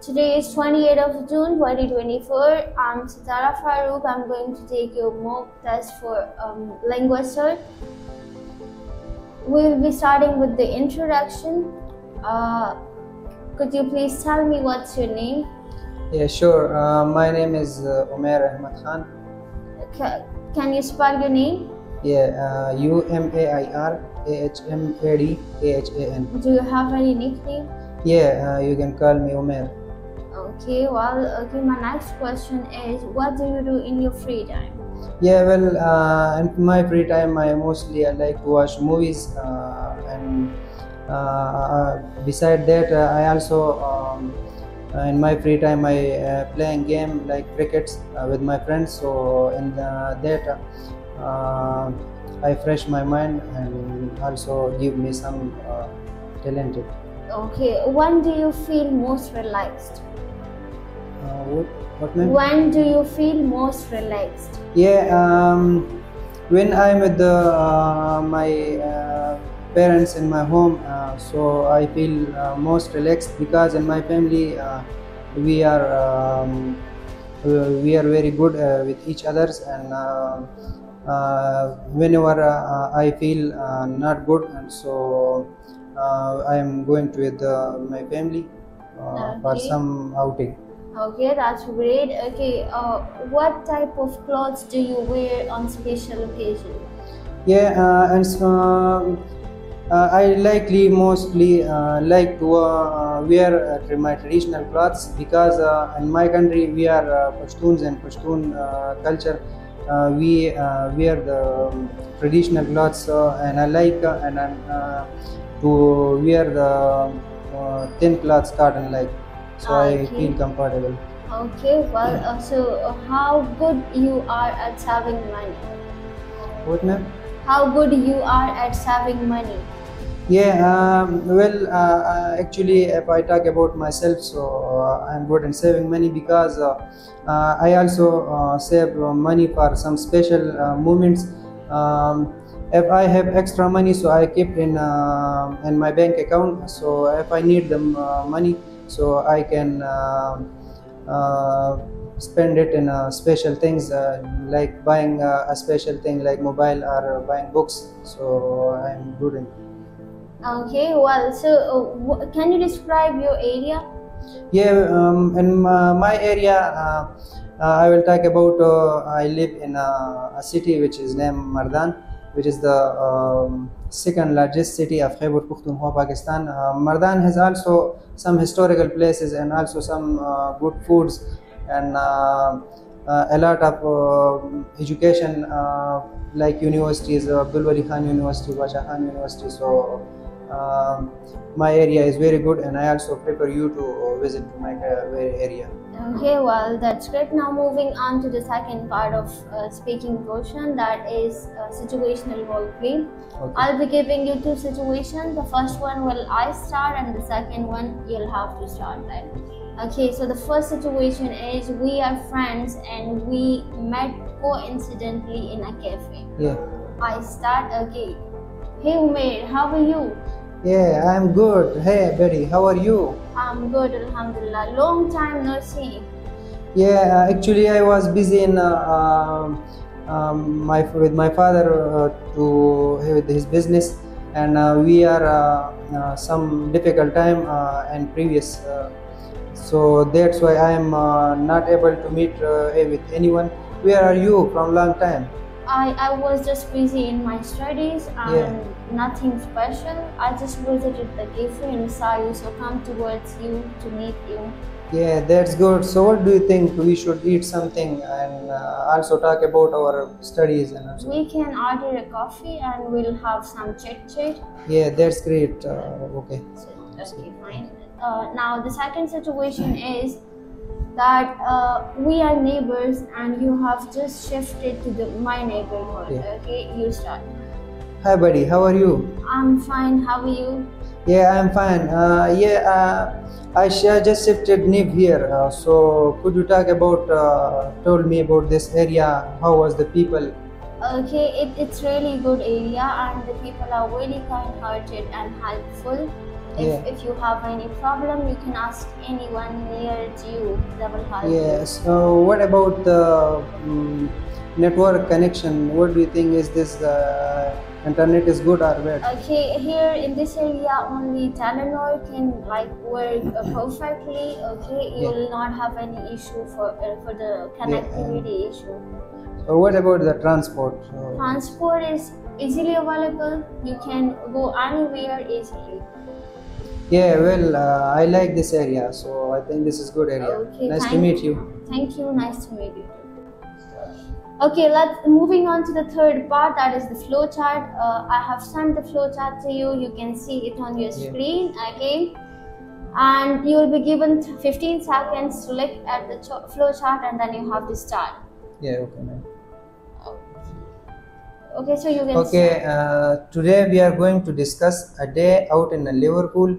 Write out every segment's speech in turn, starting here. Today is 28th of June 2024. I'm Sitara Farooq. I'm going to take your mock test for language search. We will be starting with the introduction. Could you please tell me what's your name? Yeah, sure. My name is Omer Ahmad Khan. Can you spell your name? Yeah, Umairahmadkhan. Do you have any nickname? Yeah, you can call me Omer. Okay, my next question is, what do you do in your free time? Yeah, in my free time, I like to watch movies, and beside that, I also, in my free time, I play a game like cricket with my friends. So in that, I refresh my mind and also give me some talented. Okay, when do you feel most relaxed? When do you feel most relaxed? Yeah, when I'm with my parents in my home, so I feel most relaxed, because in my family we are very good with each others, and whenever I feel not good, and so I am going with my family for some outing. Okay, that's great. Okay, what type of clothes do you wear on special occasion? Yeah, I mostly like to wear my traditional clothes, because in my country we are Pashtuns, and Pashtun culture, we wear the traditional clothes, and I like to wear the thin cloth cotton like, so I feel comfortable. Okay, so how good you are at saving money? What, ma'am? How good you are at saving money? Yeah, actually, if I talk about myself, so I'm good in saving money, because I also save money for some special moments. If I have extra money, so I keep in my bank account. So if I need the money, so I can spend it in special things, like buying a special thing like mobile, or buying books. So I'm good in. Okay, so can you describe your area? Yeah, in my area, I will talk about. I live in a city which is named Mardan, which is the second largest city of Khyber Pakhtunkhwa, Pakistan. Mardan has also some historical places, and also some good foods, and a lot of education, like universities, Abdul Wali Khan University, Bacha Khan University. So my area is very good, and I also prefer you to visit my area. Okay, that's great. Now moving on to the second part of speaking portion, that is situational role play. Okay. I'll be giving you two situations. The first one will I start, and the second one you'll have to start that. Okay, so the first situation is, we are friends and we met coincidentally in a cafe. Yeah. I start. Okay. Hey Umair, how are you? Yeah, I'm good. Hey buddy, how are you? I'm good, alhamdulillah. Long time no see. Yeah, actually I was busy in with my father with his business, and we are some difficult time and previous, so that's why I am not able to meet with anyone. Where are you from long time? I was just busy in my studies, and nothing special. I just visited the cafe and saw you, so come towards you to meet you. Yeah, that's good. So what do you think? We should eat something, and also talk about our studies. And we can order a coffee, and we'll have some chit-chat. Yeah, that's great. Okay. Okay, fine. Now the second situation is that we are neighbors, and you have just shifted to my neighborhood. Yeah. Okay, you start. Hi buddy, how are you? I'm fine, how are you? Yeah, I'm fine. I just shifted new here, so could you talk about, told me about this area, how was the people? Okay, it's really good area, and the people are really kind-hearted and helpful. If you have any problem, you can ask anyone near to you. They will help. Yes. What about the network connection? What do you think, is this internet is good or bad? Okay, here in this area only Telenor can work perfectly. Okay, you will not have any issue for the connectivity issue. So what about the transport? Transport is easily available. You can go anywhere easily. Yeah, well, I like this area, so I think this is good area. Okay, nice to meet you. Thank you. Nice to meet you. Okay, let's moving on to the third part, that is the flowchart. I have sent the flowchart to you. You can see it on your screen. Okay, and you will be given 15 seconds to look at the flowchart, and then you have to start. Yeah. Okay, ma'am. Okay, so you can start. Today we are going to discuss a day out in Liverpool.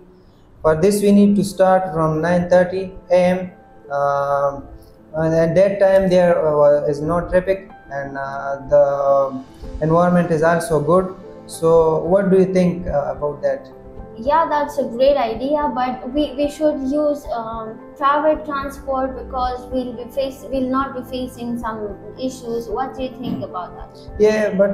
For this we need to start from 9:30 a.m. And at that time there is no traffic, and the environment is also good. So what do you think about that? Yeah, that's a great idea, but we should use private transport because we'll not be facing some issues. What do you think about that? Yeah, but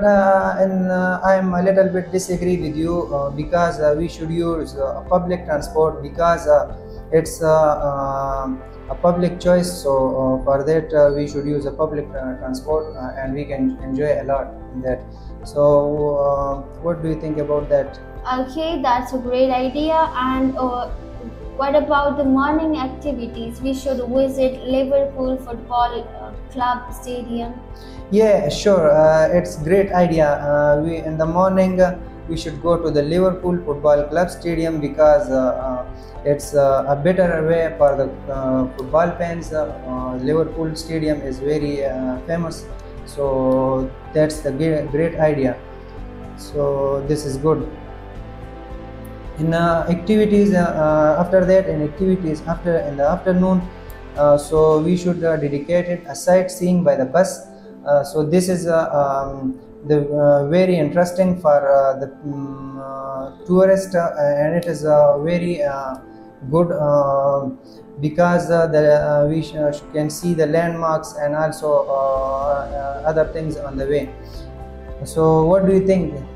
I'm a little bit disagree with you because we should use public transport because it's a public choice. So for that we should use a public transport and we can enjoy a lot in that. So what do you think about that? Okay, that's a great idea. And what about the morning activities? We should visit Liverpool Football Club Stadium. Yeah, sure, it's great idea. We in the morning we should go to the Liverpool Football Club Stadium because it's a better way for the football fans. Liverpool Stadium is very famous, so that's the great idea. So this is good. In activities in the afternoon, so we should dedicate it a sightseeing by the bus. So this is very interesting for the tourist, and it is very good because we can see the landmarks and also other things on the way. So what do you think about that?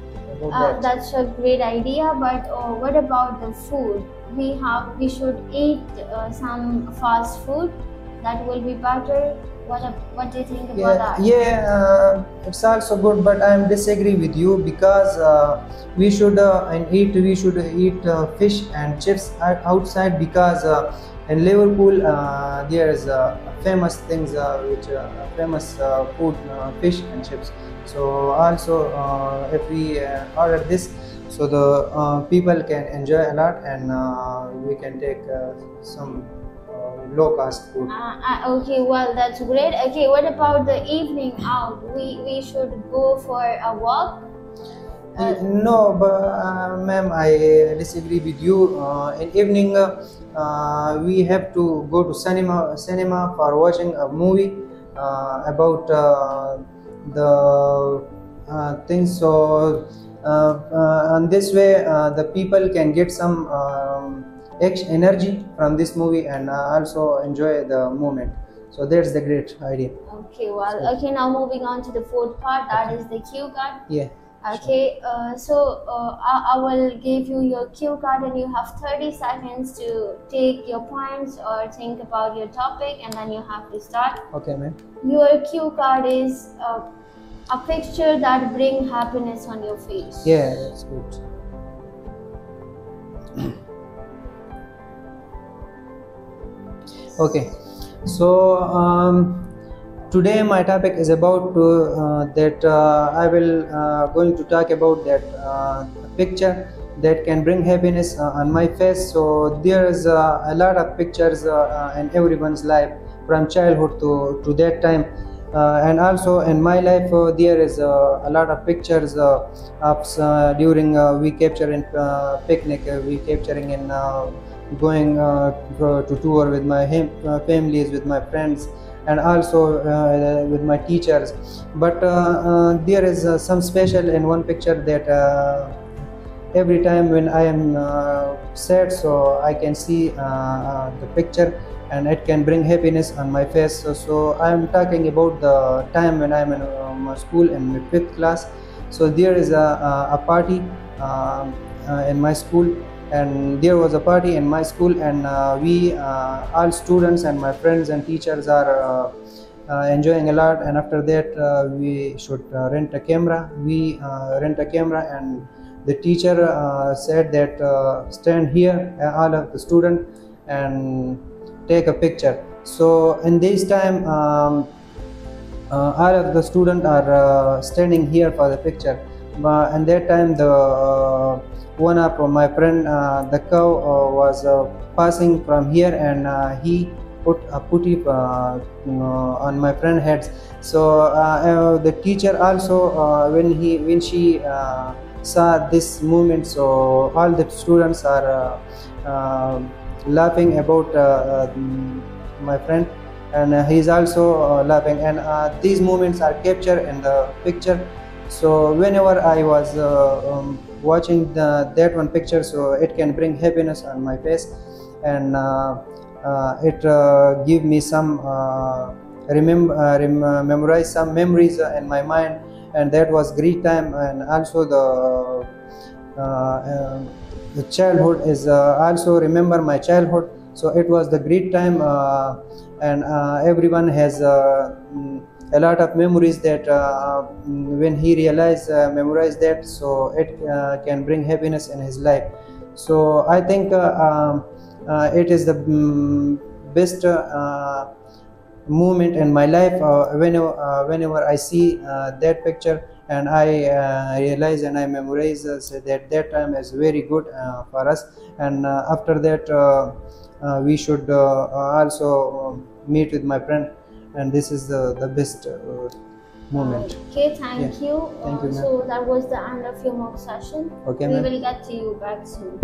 That's a great idea, but what about the food? We should eat some fast food. That will be better. What do you think about that? Yeah, it's also good, but I am disagree with you because we should eat fish and chips outside because in Liverpool there is famous things food, fish and chips. So also if we order this, so the people can enjoy a lot, and we can take some low cost food. Okay, well, that's great. Okay, what about the evening out? We should go for a walk. No, but ma'am, I disagree with you. In evening we have to go to cinema for watching a movie about the things. So on this way the people can get some energy from this movie and also enjoy the moment. So that's the great idea. Okay, well, okay, now moving on to the fourth part, that is the cue card. Yeah. Okay, sure. I will give you your cue card, and you have 30 seconds to take your points or think about your topic, and then you have to start. Okay, ma'am. Your cue card is a picture that brings happiness on your face. Yeah, that's good. Okay, so today my topic is about I will going to talk about that picture that can bring happiness on my face. So there is a lot of pictures in everyone's life from childhood to that time, and also in my life there is a lot of pictures during we capture in picnic, we capturing in going to tour with my families, with my friends, and also with my teachers. But there is some special in one picture that every time when I am sad, so I can see the picture and it can bring happiness on my face. So I am talking about the time when I am in school in my 5th class. So there is a party in my school, and there was a party in my school, and we all students and my friends and teachers are enjoying a lot. And after that we should rent a camera. We rent a camera, and the teacher said that stand here, all of the student, and take a picture. So in this time all of the students are standing here for the picture, but in that time the one of my friend, the cow was passing from here, and he put a putty on my friend's head. So the teacher also when she saw this movement, so all the students are laughing about my friend, and he is also laughing, and these moments are captured in the picture. So whenever I was watching that one picture, so it can bring happiness on my face, and it give me some memorize some memories in my mind, and that was great time. And also the childhood is also remember my childhood. So it was the great time, and everyone has a lot of memories that when he memorize that, so it can bring happiness in his life. So I think it is the best moment in my life whenever I see that picture, and I realize and I memorize that time is very good for us. And after that we should also meet with my friend, and this is the best moment. Okay, thank you. So that was the end of your mock session. Okay, we will get to you back soon.